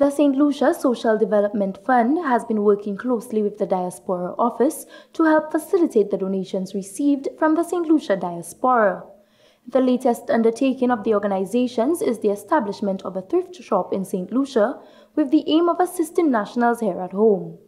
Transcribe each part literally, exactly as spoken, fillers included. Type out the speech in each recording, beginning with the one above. The Saint Lucia Social Development Fund has been working closely with the Diaspora Office to help facilitate the donations received from the Saint Lucia Diaspora. The latest undertaking of the organizations is the establishment of a thrift shop in Saint Lucia with the aim of assisting nationals here at home.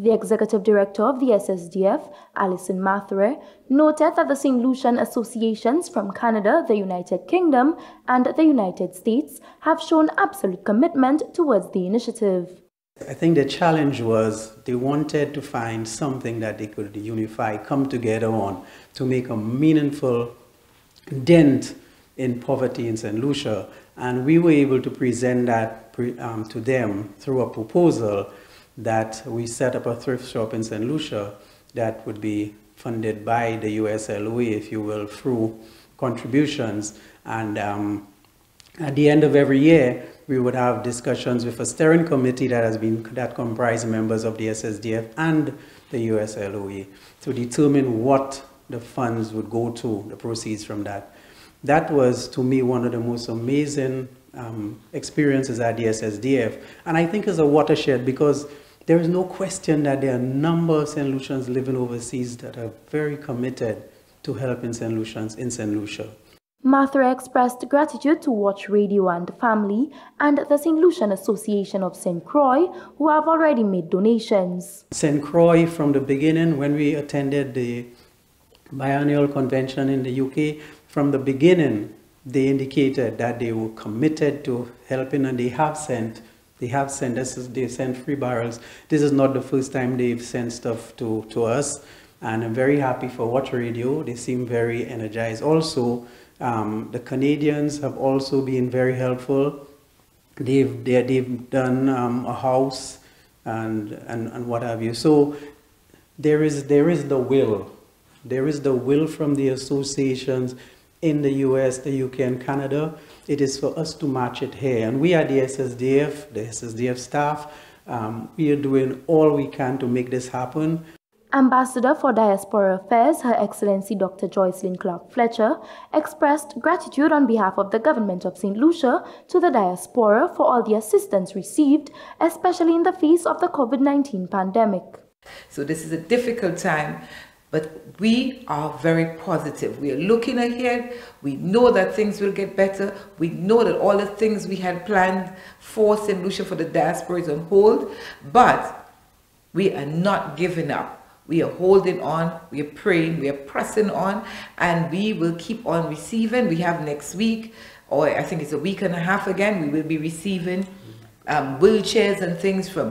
The Executive Director of the S S D F, Alison Mathre, noted that the Saint Lucian associations from Canada, the United Kingdom, and the United States have shown absolute commitment towards the initiative. I think the challenge was they wanted to find something that they could unify, come together on, to make a meaningful dent in poverty in Saint Lucia. And we were able to present that pre um, to them through a proposal that we set up a thrift shop in Saint Lucia that would be funded by the U S L O E, if you will, through contributions. And um, at the end of every year, we would have discussions with a steering committee that has been that comprised members of the S S D F and the U S L O E to determine what the funds would go to, the proceeds from that. That was, to me, one of the most amazing um, experiences at the S S D F. And I think it's a watershed because there is no question that there are a number of Saint Lucians living overseas that are very committed to helping Saint Lucians in Saint Lucia. Mathre expressed gratitude to Wotch Radio and Family and the Saint Lucian Association of Saint Croix, who have already made donations. Saint Croix, from the beginning, when we attended the biennial convention in the U K, from the beginning, they indicated that they were committed to helping, and they have sent They have sent, this is, they've sent free barrels. This is not the first time they've sent stuff to, to us. And I'm very happy for Wotch Radio. They seem very energized. Also, um, the Canadians have also been very helpful. They've, they've done um, a house and, and, and what have you. So there is, there is the will. There is the will from the associations in the U S, the U K, and Canada. It is for us to match it here. And we are the S S D F, the S S D F staff. Um, we are doing all we can to make this happen. Ambassador for Diaspora Affairs, Her Excellency Doctor Joycelyn Clark Fletcher, expressed gratitude on behalf of the Government of Saint Lucia to the diaspora for all the assistance received, especially in the face of the COVID nineteen pandemic. So this is a difficult time, but we are very positive. We are looking ahead. We know that things will get better. We know that all the things we had planned for Saint Lucia, for the diaspora, is on hold. But we are not giving up. We are holding on. We are praying. We are pressing on. And we will keep on receiving. We have next week, or I think it's a week and a half again, we will be receiving um, wheelchairs and things from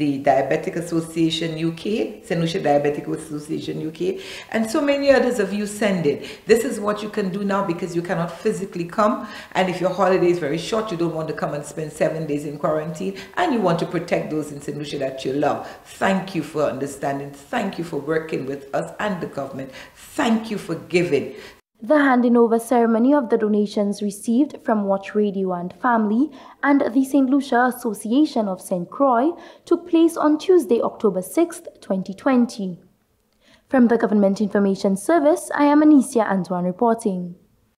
the Diabetic Association U K, Saint Lucia Diabetic Association U K, and so many others of you send it. This is what you can do now because you cannot physically come, and if your holiday is very short, you don't want to come and spend seven days in quarantine, and you want to protect those in Saint Lucia that you love. Thank you for understanding. Thank you for working with us and the government. Thank you for giving. The handing over ceremony of the donations received from Wotch Radio and Family and the Saint Lucia Association of Saint Croix took place on Tuesday, October sixth, twenty twenty. From the Government Information Service, I am Anisia Antoine reporting.